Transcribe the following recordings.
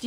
Do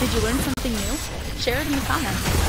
Did you learn something new? Share it in the comments.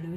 Blue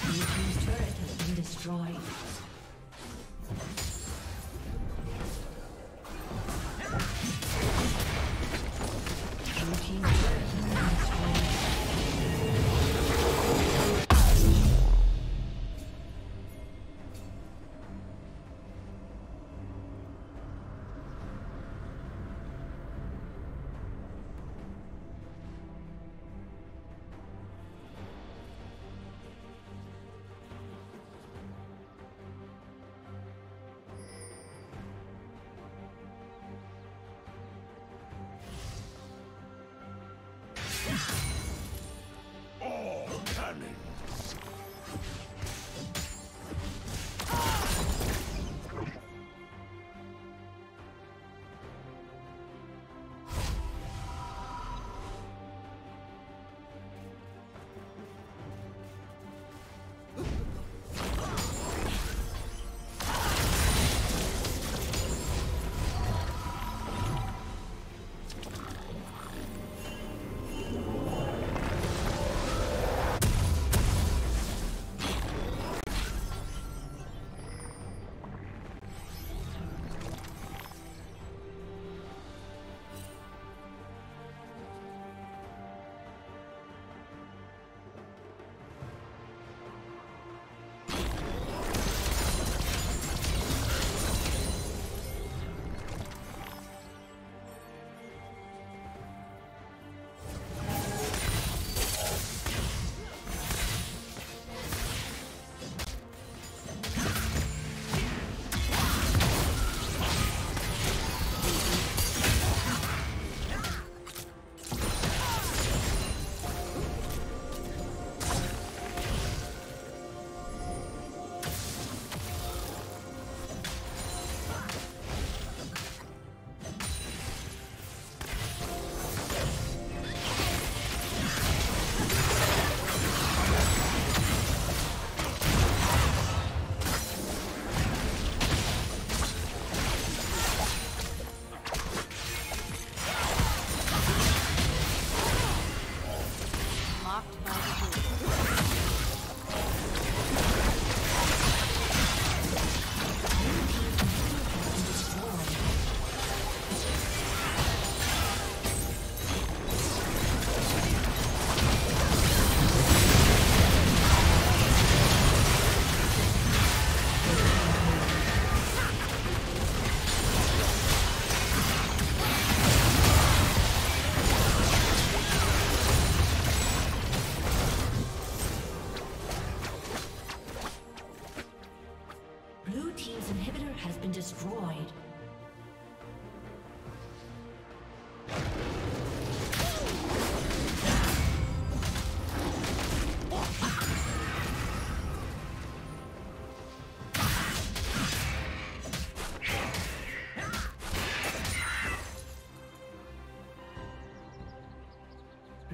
Blue team's turret has been destroyed.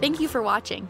Thank you for watching.